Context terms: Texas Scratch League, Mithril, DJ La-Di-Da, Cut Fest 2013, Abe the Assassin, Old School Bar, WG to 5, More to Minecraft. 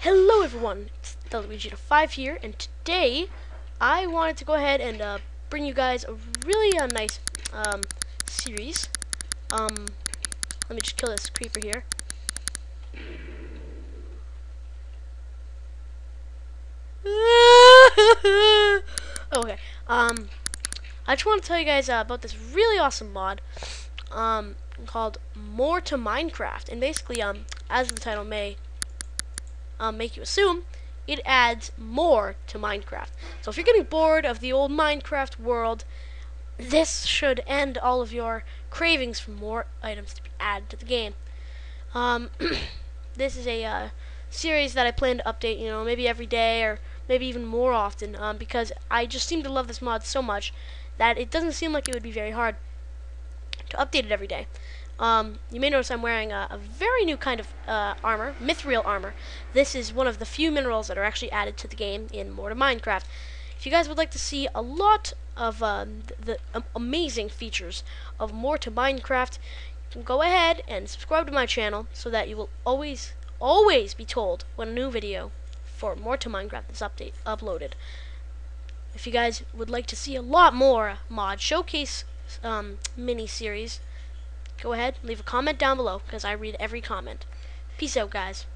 Hello everyone, it's WG to 5 here, and today I wanted to go ahead and bring you guys a really nice series. Let me just kill this creeper here. Okay, I just want to tell you guys about this really awesome mod called More to Minecraft, and basically, as the title may make you assume, it adds more to Minecraft. So if you're getting bored of the old Minecraft world, this should end all of your cravings for more items to be added to the game. This is a series that I plan to update, you know, maybe every day or maybe even more often, because I just seem to love this mod so much that it doesn't seem like it would be very hard to update it every day. You may notice I'm wearing a very new kind of armor, Mithril armor. This is one of the few minerals that are actually added to the game in More to Minecraft. If you guys would like to see a lot of the amazing features of More to Minecraft, you can go ahead and subscribe to my channel so that you will always be told when a new video for More to Minecraft is uploaded. If you guys would like to see a lot more mod showcase mini-series, go ahead, leave a comment down below, because I read every comment. Peace out, guys.